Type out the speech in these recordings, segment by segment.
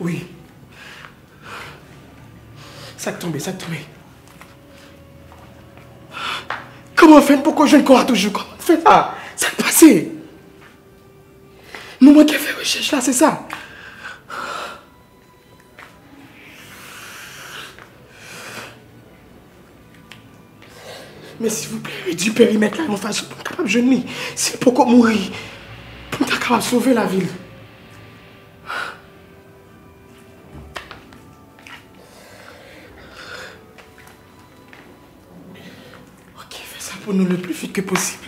Oui. Sac tombé. Comment faire? Pourquoi je ne crois toujours? Comment faire là? Ça a passé. Nous manquons de faire recherche là, c'est ça. Mais s'il vous plaît, réduis le périmètre là, mon frère, je ne suis pas capable de jeûner. C'est pourquoi mourir. Pour être capable de sauver la ville. Ok, fais ça pour nous le plus vite que possible.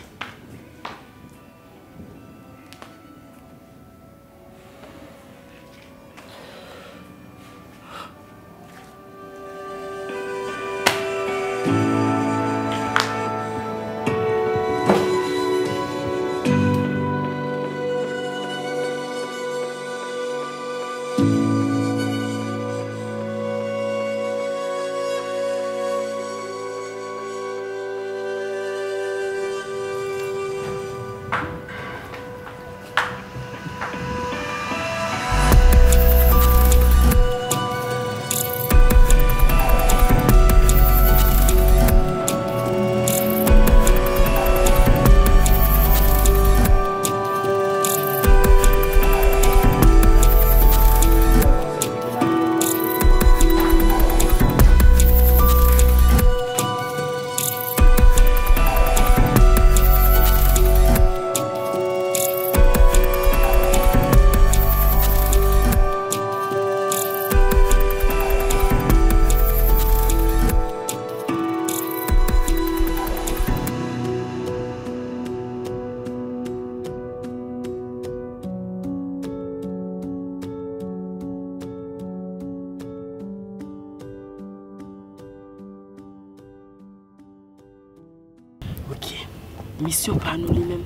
Mission par nous lui-même,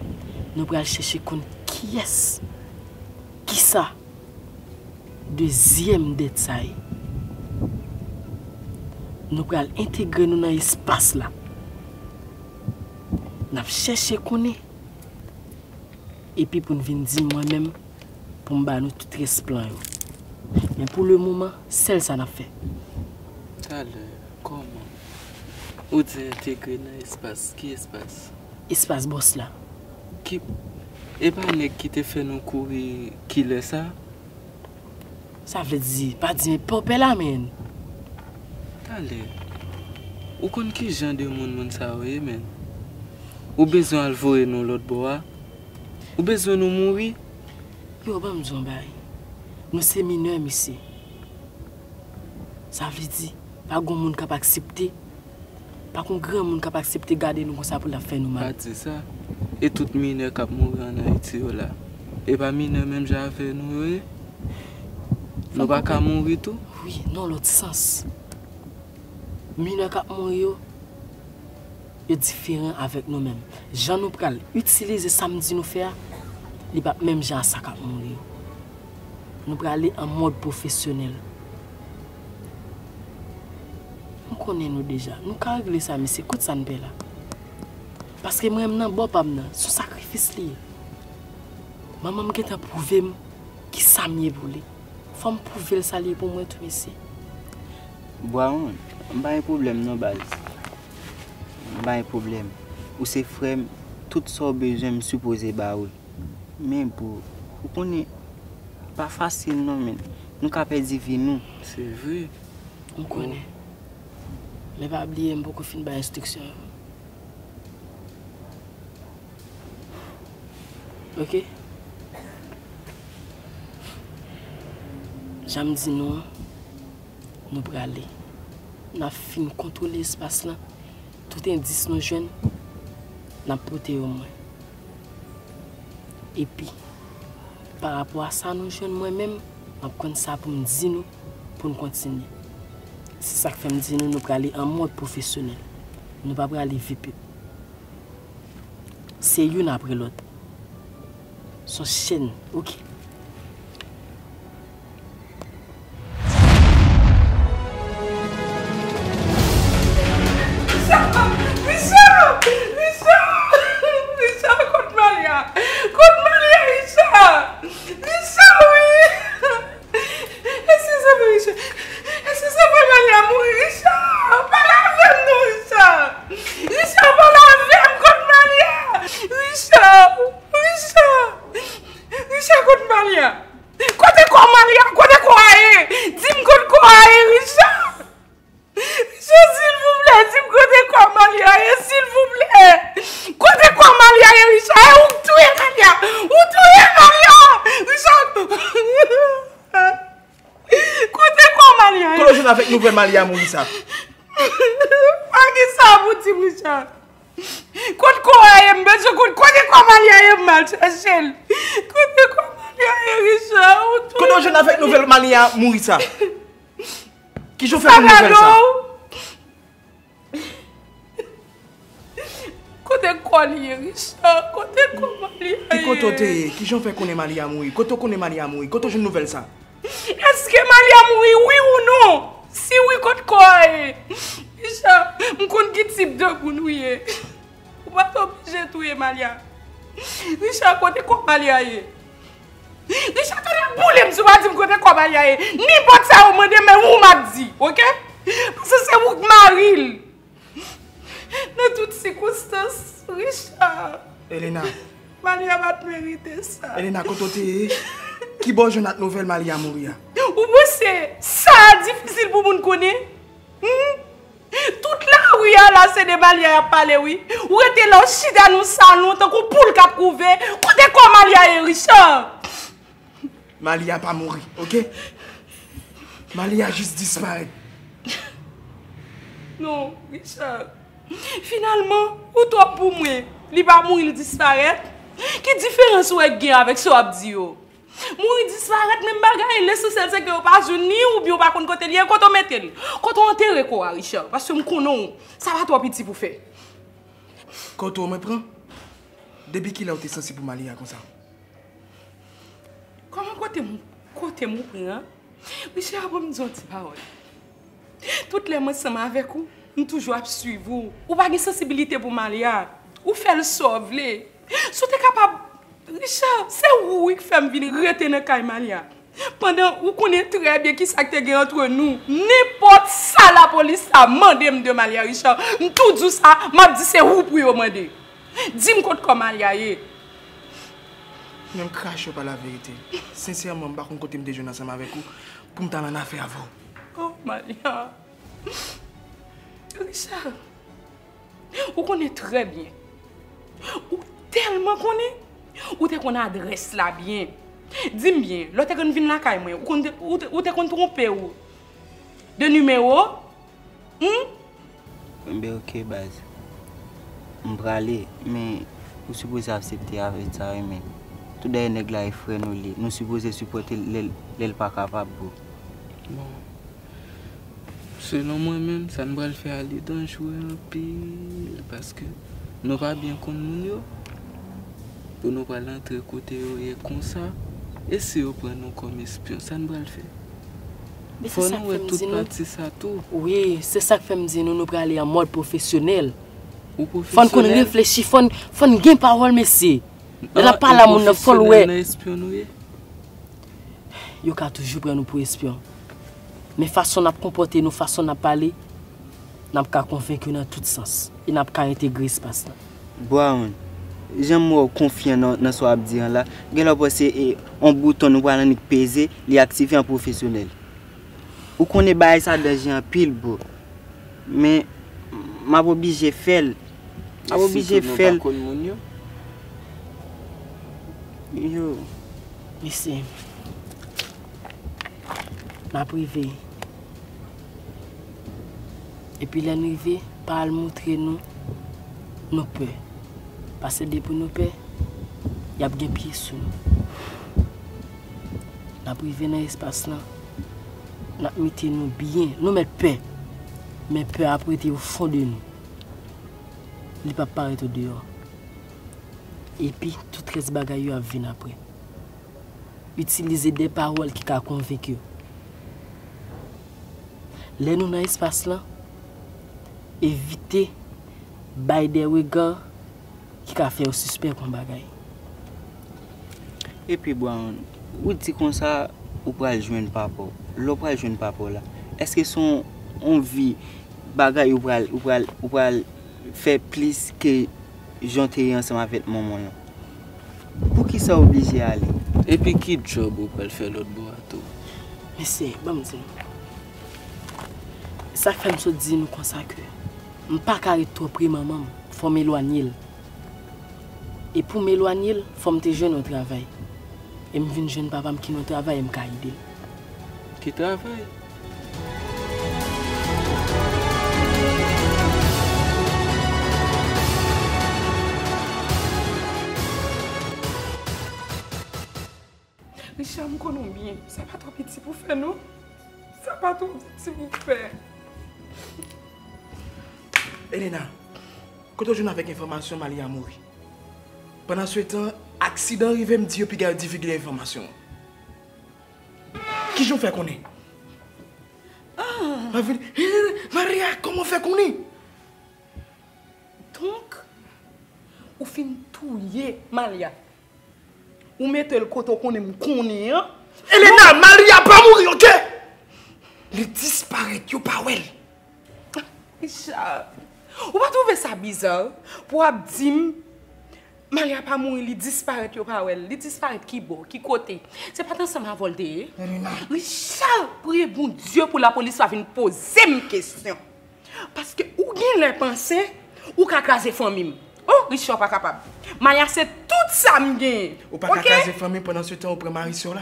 nous allons chercher qui est-ce qui ça deuxième détail. Nous allons intégrer nous dans l'espace là. Nous allons chercher qui et puis pour nous venir dire moi-même pour nous tout les plans. Mais pour le moment, celle ça n'a fait. Alors, comment vous intégrer dans l'espace? Qui espace? Espace boss là. Qui et pas ben, qui te fait nous courir qui le ça? Ça veut dire pas dire popé là men. Allez. Ou kon qui gens de monde ça oui men. Ou besoin de voir nous l'autre bois. Ou besoin nous mourir. Yo pas me zombaï. Nous c'est mineur ici. Ça veut dire pas grand monde capable accepter. Pas qu'on grand monde capable accepter garder nous comme ça pour la faire nous mal. Pas dit ça. Et toute mine qui a mouru en Haïti là. Et pas mine même j'avais nous. Nous pas qu'à mourir tout. Oui, non l'autre sens. Mine qui a mouru est différent avec nous-mêmes. Jean nous pral utiliser samedi nous faire les pas même Jean ça qui a mouru. Nous pral aller en mode professionnel. Nous connaissons déjà. Nous avons réglé ça, mais c'est quoi ça nous fait là? Parce que moi-même, je ne suis pas son sacrifice lié. Maman m'a prouvé qui ça m'a voulu. Il faut me prouver ça pour moi tout ici. Bon, je n'ai pas de problème, non, Baz. Je n'ai pas de problème. Ou c'est frère, tout ça besoin de me supposer. Mais pour. Vous ne pas facile, non, mais. Nous avons perdu vie, nous. C'est vrai. On connaît. Mais pas oublier beaucoup fin ba instruction. OK? J'aime dire non. Nous pour aller. N'a fin contrôler espace là. Tout indice nous jeunes n'a porté au moins. Et puis par rapport à ça nous jeunes moi-même, on prend ça pour me dire nous pour nous continuer. C'est ça que fait me dire nous allons aller en mode professionnel. Nous ne allons pas aller VIP. C'est une après l'autre. Son chaîne, ok. Richard, contre Maria, Richard, oui. malien? Côté quoi malien? Côté quoi aé? Dis-moi côté quoi aé, Richard? Richard, s'il vous plaît, dis-moi côté quoi malien, s'il vous plaît. Côté quoi malien, Richard? Où tu es malien? Où tu es malien? Richard? Côté quoi malien? Quand on joue avec nous, malien, mon Richard. Pas qui ça, vous dites, Richard? Côté quoi aé, mais côté quoi malien, mal, Chachel. Côté quoi malien? Quand on joue avec nouvelle Malia, Mourissa. Qui joue avec nouvelle ça? Côté quoi lié, Richard? Côté quoi Malia? Et quand on t'es, qui joue avec Malia Mouri? Quand on connaît Malia Mouri, quand on joue nouvelle ça? Est-ce que Malia Mouri, oui ou non? Si oui, quand quoi? Richard, on compte qui type de gounouille? On va t'obliger de tuer Malia. Richard, côté quoi Malia? Richard, tu boule, je ne sais pas quoi Malia. N'importe ça, on m'a dit, mais où m'a dit, ok? Parce que c'est vous qui m'arrive. Dans toutes circonstances, Richard. Elena. Malia va te mériter ça. Elena, quand tu es, qui bonjour notre nouvelle Malia mourir? Ou c'est ça difficile pour vous connaître? Toute la rue là, c'est des Malia à parler, oui. Ou était là, chida nous salons, tant qu'on poule cap couvé. Côté quoi Malia et Richard? Malia n'a pas mouru, ok? Malia a juste disparu. Non, Richard. Finalement, ou toi pour moi, il va mourir, il disparaît. Quelle différence est-ce qu'il y a avec ce abdio? Mourir disparaît, même bagaille, laisse celle que vous pas jouni ou bien vous pas contre côté lié, quand on mette lui. Quand on enterre quoi, Richard? Parce que je connais, ça va toi petit pour faire. Quand on me prend, depuis qu'il a été sensible pour Malia comme ça. Comment côté mon prend? Richard, je me dis une petite parole. Toutes les mois, avec vous, nous toujours suivre vous. Vous n'avez pas de sensibilité pour Malia. Vous faites le sauver. Si vous êtes capable, Richard, c'est vous qui faites venir retenir Malia. Pendant que vous connaissez très bien qui s'active entre nous, n'importe ça, la police a demandé de Malia, Richard. Tout dit ça, je dis c'est vous pour vous demander. Dis-moi comment Malia est. Je ne crache pas la vérité. Sincèrement, je ne vais pas déjeuner ensemble avec vous pour me faire une affaire à vous. Oh, Malia. Richard, vous connaissez très bien. Vous tellement connaissez. Vous connaissez adresse là bien. Dis-moi bien, l'autre que vient là, vous êtes trompé. De numéro? Ok, base. Je vais aller, mais vous supposez accepter avec ça, mais. Tout le monde est frère, nous supposons supporter les pas capables. Bon. Selon moi-même, ça ne va le faire aller dangereux pile parce que nous va bien comme nous. Pour nous pas l'entrer côté et comme ça. Et si on prend nous comme espion, ça ne va le faire. Il faut nous toute partie ça tout. Oui, c'est ça que fait me dire nous aller en mode professionnel. Ou professionnel. Faut qu'on réfléchisse, faut qu'on gagne parole monsieur. Elle n'a pas la monnaie folle, ouais. Yo ka toujours prendre nous pour espion. Mais façon n'a comporter nous, façon n'a parler, n'a pas convaincu dans tout sens. Il n'a pas intégré ce passe là. Bon, j'aime moi confiant dans ce abdian là. Gen la passer un bouton nous va nous peser, li activer en professionnel. Ou connait bail ça d'argent pile beau. Mais m'a obligé faire. M'a obligé faire. Yo, ici, ma privée. Et puis l'arrivée, pas le montrer nous, nos peurs. Parce que depuis nos peurs, il y a des pieds sous nous. La privée dans l'espace là, nous mettons bien, nous mettons peur. Mais peur après est au fond de nous. Il ne peut pas paraître dehors. Et puis, toutes les bagailles à venir après. Utiliser des paroles qui t'a convaincu. Là, nous, dans l'espace là, éviter des regards qui t'a fait suspect comme bagaille. Et puis, bon, vous dites comme ça, vous pouvez jouer un papa. L'autre peut jouer un papa là. Est-ce que son envie, bagaille, vous pouvez faire plus que. J'entends ensemble avec maman. Pour qui ça obligé à aller? Et puis qui job ou peut faire l'autre bois tout? Mais c'est bon, ça fait me dire nous comme ça que je ne peux pas être trop pris maman, il faut m'éloigner. Et pour m'éloigner, il faut me jeune au travail. Et je viens jeune papa qui nous travaille et me guide. Qui travaille? Richard, je connais bien. Ça n'est pas trop petit pour faire, non? Ça n'est pas trop petit pour faire. Elena, quand je suis avec l'information, Mali a mouru. Pendant ce temps, l'accident arrivé, je me dis que je divulgue l'information. Qui je fais qu'on est? Ah! Maria, comment fait qu'on est? Donc, on fin tout lié, Malia. Ou mettez le coton qu'on aime connaît. Elena, Maria pas mourir, ok? Il disparaît, tu pas well. Richard, vous pas trouver ça bizarre pour dire Maria pas mourir, il disparaît, tu pas well. Il disparaît qui beau, qui côté. C'est pas tant ça m'a volé. Elena. Richard, priez bon Dieu pour la police va venir poser une question. Parce que ou bien les pensées ou qu'a casé famille. Oh, Richard pas capable. Maria c'est tout ça me gagne. Ou pas capable de famille pendant ce temps au prend Marie sur là.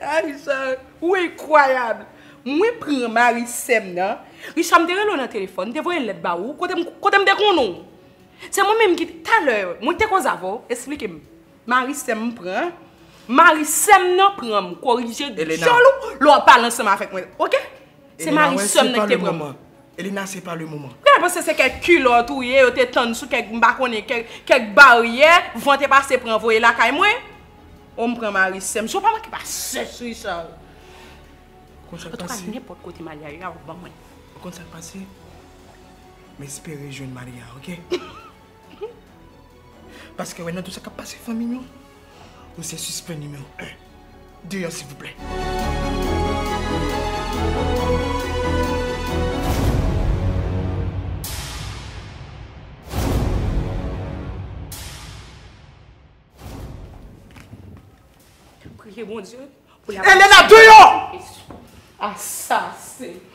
Ah Richard, ou incroyable. Moi prend Marie sem là. Richard me dérange dans téléphone, te voyer lettre ba ou côté me déconnou. C'est moi même qui tout à l'heure, moi te cause avant, expliquez-moi. Marie sem prend. Marie sem non prend me corriger cholou. L'on parle ensemble avec moi. OK? C'est Marie sem qui te prend. Elena, ce n'est pas le moment. Parce que c'est quelques culottes ou tu t'en sous quelques barrières, vous allez passer pour envoyer la caille. On me prend Marie Sem. Je ne sais pas qui passe sur Richard. Quand ça passe, n'importe côté Maria, il y a pas moi. Quand ça passe, m'espérer jeune Maria, OK? Parce que maintenant tout ça qui passe famille, nous c'est suspect numéro 1. Dehors s'il vous plaît. Mon Dieu, elle est là dehors! Assassin!